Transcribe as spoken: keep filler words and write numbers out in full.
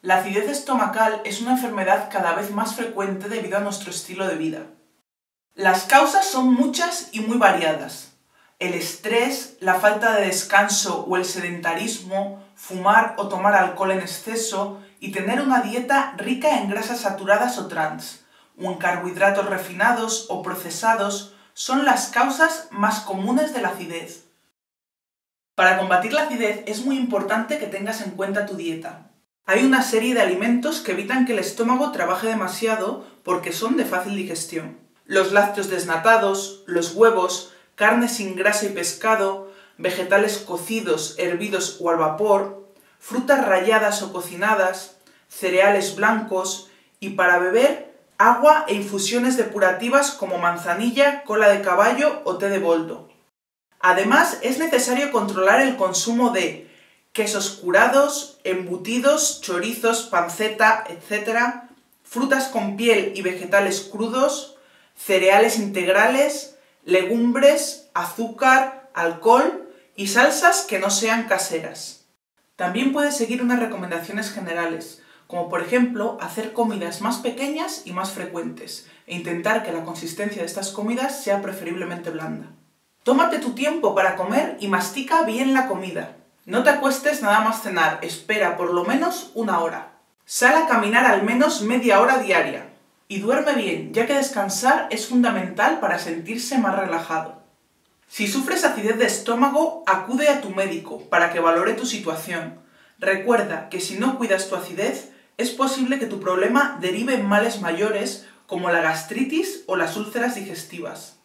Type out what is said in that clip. La acidez estomacal es una enfermedad cada vez más frecuente debido a nuestro estilo de vida. Las causas son muchas y muy variadas. El estrés, la falta de descanso o el sedentarismo, fumar o tomar alcohol en exceso y tener una dieta rica en grasas saturadas o trans, o en carbohidratos refinados o procesados, son las causas más comunes de la acidez. Para combatir la acidez es muy importante que tengas en cuenta tu dieta. Hay una serie de alimentos que evitan que el estómago trabaje demasiado porque son de fácil digestión. Los lácteos desnatados, los huevos, carne sin grasa y pescado, vegetales cocidos, hervidos o al vapor, frutas ralladas o cocinadas, cereales blancos y para beber, agua e infusiones depurativas como manzanilla, cola de caballo o té de boldo. Además, es necesario controlar el consumo de quesos curados, embutidos, chorizos, panceta, etcétera, frutas con piel y vegetales crudos, cereales integrales, legumbres, azúcar, alcohol y salsas que no sean caseras. También puedes seguir unas recomendaciones generales, como por ejemplo hacer comidas más pequeñas y más frecuentes, e intentar que la consistencia de estas comidas sea preferiblemente blanda. Tómate tu tiempo para comer y mastica bien la comida. No te acuestes nada más cenar, espera por lo menos una hora. Sal a caminar al menos media hora diaria. Y duerme bien, ya que descansar es fundamental para sentirse más relajado. Si sufres acidez de estómago, acude a tu médico para que valore tu situación. Recuerda que si no cuidas tu acidez, es posible que tu problema derive en males mayores como la gastritis o las úlceras digestivas.